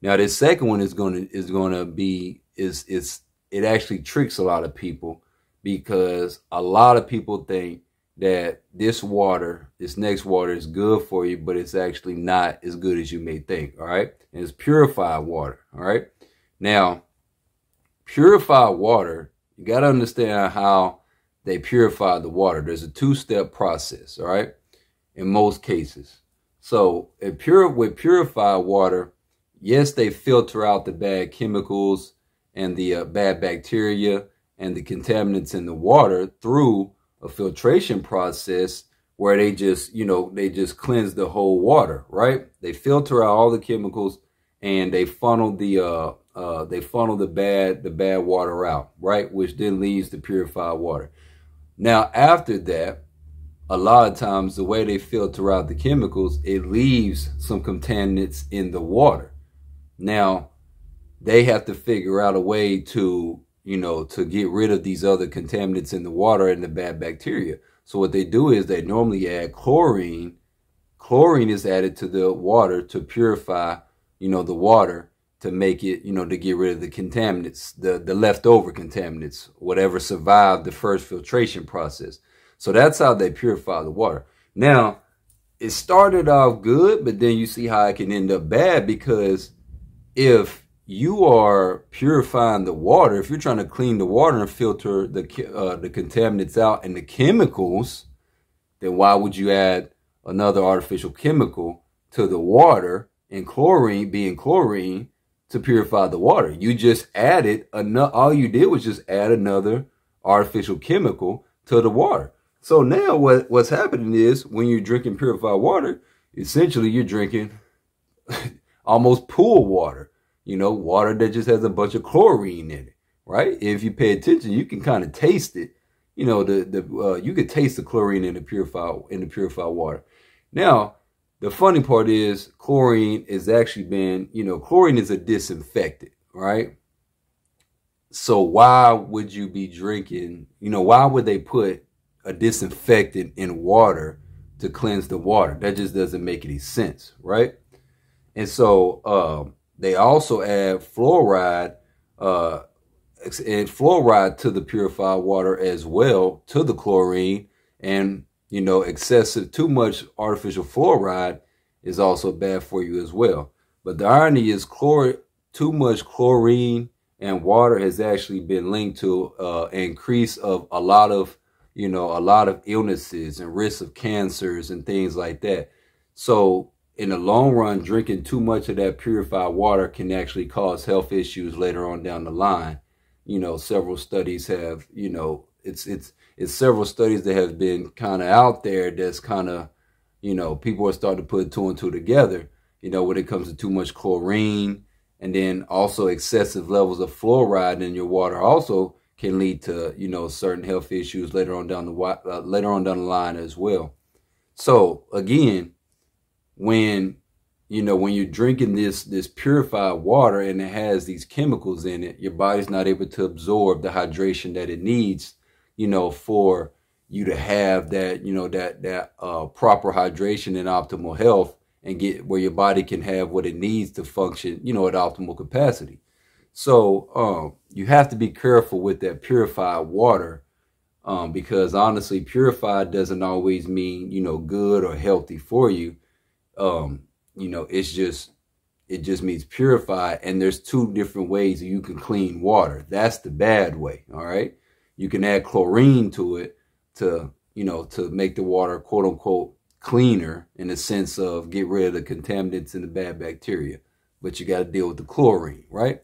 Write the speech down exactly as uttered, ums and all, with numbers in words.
Now this second one is gonna is gonna be is it's it actually tricks a lot of people, because a lot of people think that this water, this next water, is good for you, but it's actually not as good as you may think. All right, and it's purified water. All right, now purified water, you got to understand how they purify the water. There's a two-step process. All right, in most cases. So if pure with purified water, yes, they filter out the bad chemicals and the uh, bad bacteria and the contaminants in the water through a filtration process where they just, you know, they just cleanse the whole water, right? They filter out all the chemicals and they funnel the, uh, uh, they funnel the bad, the bad water out, right? Which then leads to purified water. Now, after that, a lot of times the way they filter out the chemicals, it leaves some contaminants in the water. Now, they have to figure out a way to, you know, to get rid of these other contaminants in the water and the bad bacteria. So what they do is they normally add chlorine. Chlorine is added to the water to purify, you know, the water to make it, you know, to get rid of the contaminants, the, the leftover contaminants, whatever survived the first filtration process. So that's how they purify the water. Now, it started off good, but then you see how it can end up bad, because if you are purifying the water, if you're trying to clean the water and filter the uh, the contaminants out and the chemicals, then why would you add another artificial chemical to the water, and chlorine being chlorine, to purify the water? You just added another, all you did was just add another artificial chemical to the water. So now what, what's happening is when you're drinking purified water, essentially you're drinking almost pool water. You know, water that just has a bunch of chlorine in it, right? If you pay attention, you can kind of taste it. You know, the the uh, you could taste the chlorine in the purified in the purified water. Now, the funny part is chlorine is actually been, you know, chlorine is a disinfectant, right? So why would you be drinking? You know, why would they put a disinfectant in water to cleanse the water? That just doesn't make any sense, right? And so, um, they also add fluoride, uh, and fluoride to the purified water as well, to the chlorine. And, you know, excessive, too much artificial fluoride is also bad for you as well. But the irony is chlor- too much chlorine and water has actually been linked to uh, an increase of a lot of, you know, a lot of illnesses and risks of cancers and things like that. So in the long run, drinking too much of that purified water can actually cause health issues later on down the line. You know, several studies have, you know, it's it's it's several studies that have been kind of out there that's kind of, you know, people are starting to put two and two together, you know, when it comes to too much chlorine, and then also excessive levels of fluoride in your water also can lead to, you know, certain health issues later on down the uh, later on down the line as well. So again, when, you know, when you're drinking this, this purified water and it has these chemicals in it, your body's not able to absorb the hydration that it needs, you know, for you to have that, you know, that, that, uh, proper hydration and optimal health, and get where your body can have what it needs to function, you know, at optimal capacity. So, um, you have to be careful with that purified water, um, because honestly, purified doesn't always mean, you know, good or healthy for you. Um, you know, it's just, it just means purify. And there's two different ways that you can clean water. That's the bad way. All right. You can add chlorine to it to, you know, to make the water, quote unquote, cleaner in the sense of get rid of the contaminants and the bad bacteria, but you got to deal with the chlorine, right?